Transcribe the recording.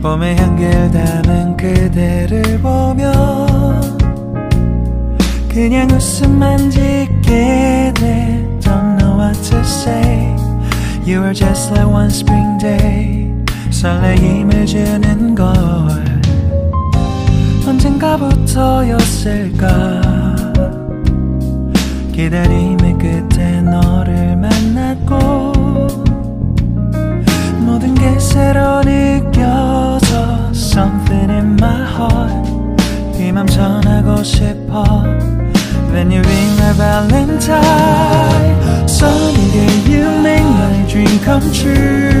봄에 향기를 담은 그대를 보며 그냥 웃음만 짓게 돼. Don't know what to say. You were just like one spring day. 설레임을 주는 걸 언젠가부터였을까. 기다림의 끝에 너를 만났고 모든 게 새로 느껴져 Something in my heart 이 맘 전하고 싶어 When you ring my valentine Someday you make my dream come true